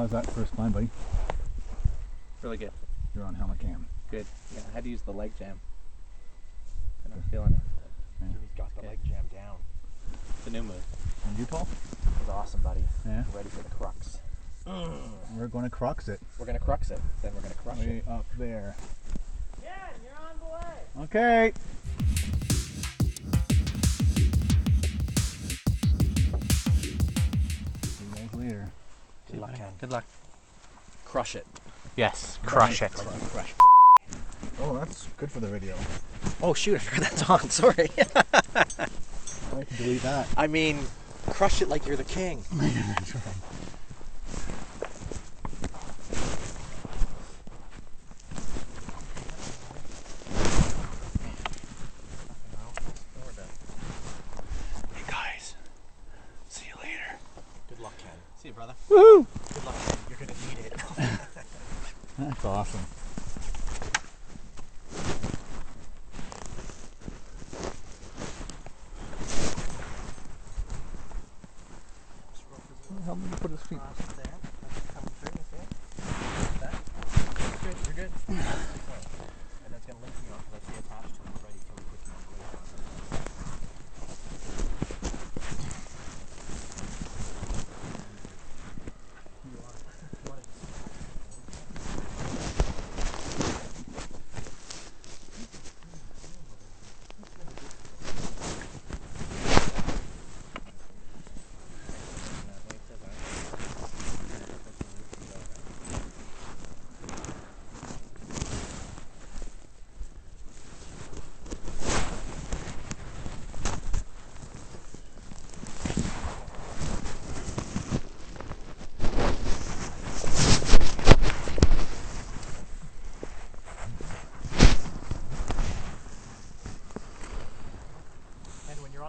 How's that first climb, buddy? Really good. You're on helmet cam. Good. Yeah, I had to use the leg jam. And I'm feeling it. He's got the leg jam down. It's a new move. And you, Paul? It was awesome, buddy. Yeah. Ready for the crux. We're going to crux it. We're going to crux it. Then we're going to crush it. Way up there. Ken, you're on the way. Okay. Good luck, Ken. Good luck. Crush it. Yes, crush it. Crush. Oh, that's good for the video. Oh shoot, I forgot that's on. Sorry. I can delete that. I mean, crush it like you're the king. See you, brother. Woohoo! Good luck. You're gonna need it. That's awesome. Help me put his feet there. You're good. And that's gonna link you off. Let's be attached to it, ready to quickly.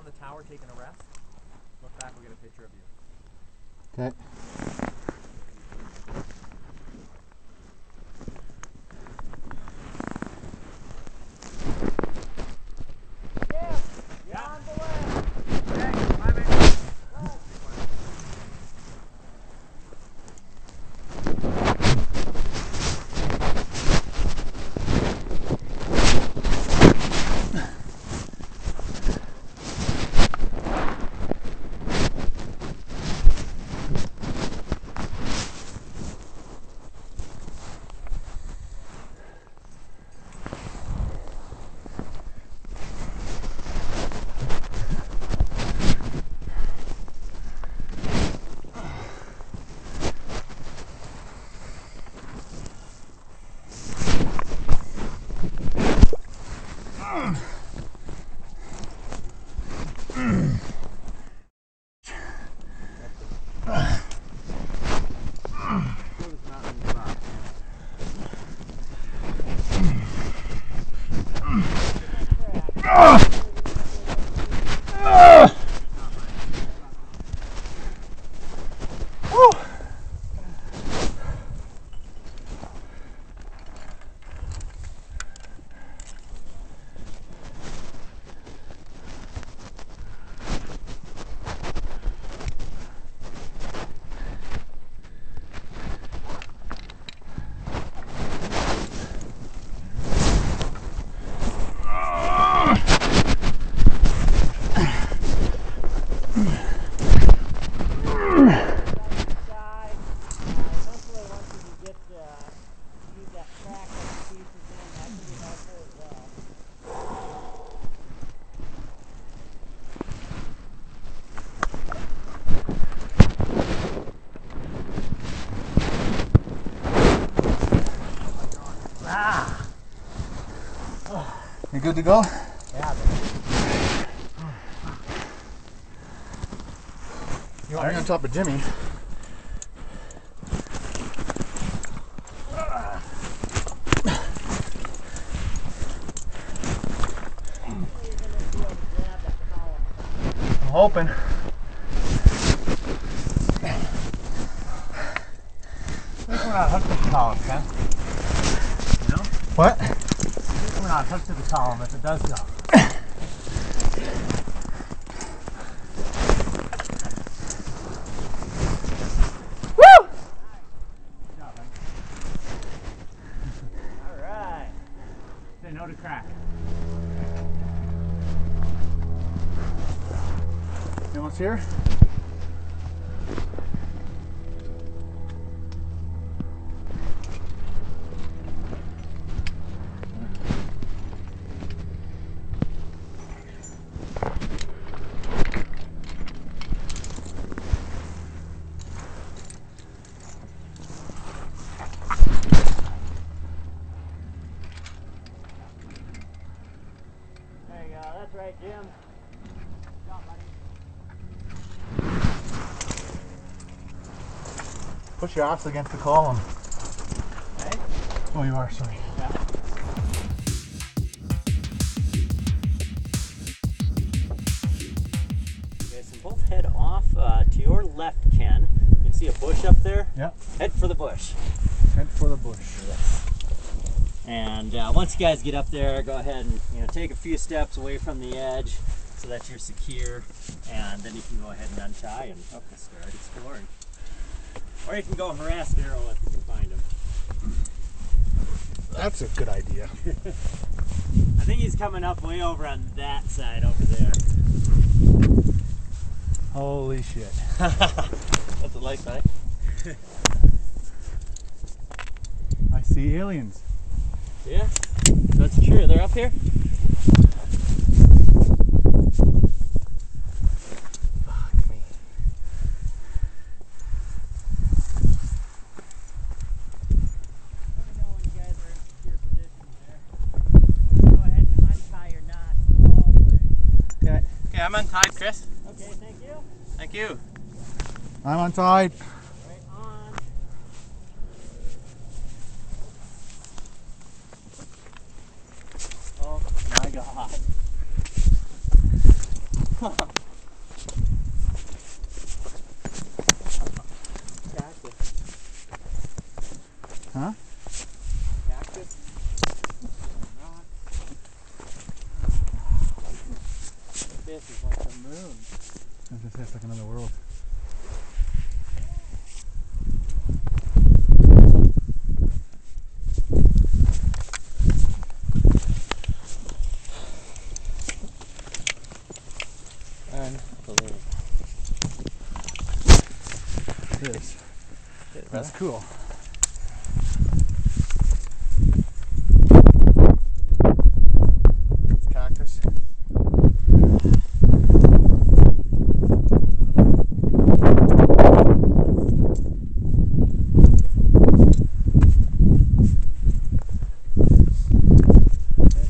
The tower taking a rest. Look back, we'll get a picture of you. Okay. Yeah, yeah. On the way. Okay, I'm in. Go. You good to go? Yeah. You are on top of Jimmy. I'm hoping. We're not hooked to the column, Ken. You know? What? We're not hooked to the column if it does go. Woo! sounds here. That's right, Jim. Good job, buddy. Push your ops against the column. Hey? Oh, you are, sorry. Yeah. Okay, so both head off to your left, Ken. You can see a bush up there? Yep. Head for the bush. Head for the bush. Yes. And once you guys get up there, go ahead and take a few steps away from the edge so that you're secure, and then you can go ahead and untie and start exploring. Or you can go harass Darrel if you can find him. That's a good idea. I think he's coming up way over on that side over there. Holy shit. That's a light fight. I see aliens. Yeah, that's true. They're up here. Fuck me. Let me know when you guys are in secure position there. Go ahead and untie your knot all the way. Okay. Okay, I'm untied, Chris. Okay, thank you. Thank you. I'm untied. God. Cactus. Huh? Cactus. This is like the moon. I was gonna say it's like another world. That's cool. It's cactus. There's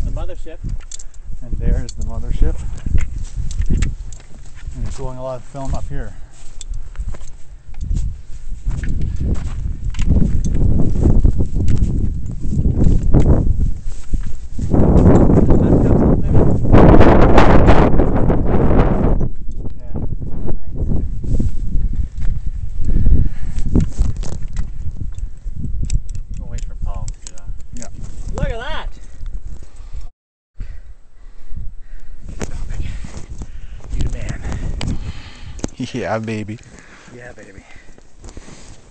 the mothership. And there's the mothership. And it's blowing a lot of film up here. Yeah, baby. Yeah, baby.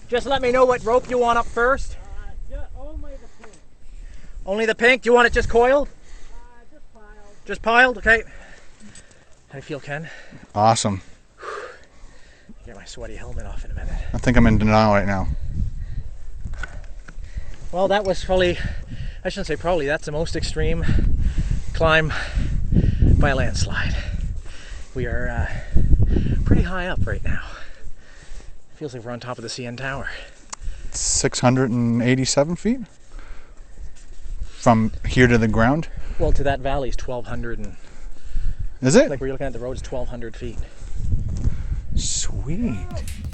Just let me know what rope you want up first. Only the pink. Only the pink? Do you want it just coiled? Just piled. Just piled? Okay. How do you feel, Ken? Awesome. Get my sweaty helmet off in a minute. I think I'm in denial right now. Well, that was probably, I shouldn't say probably, that's the most extreme climb by a landslide. We are pretty high up right now. Feels like we're on top of the CN Tower. 687 feet from here to the ground. Well, to that valley is 1,200 and. Is it? Like where you're looking at the road is 1,200 feet. Sweet.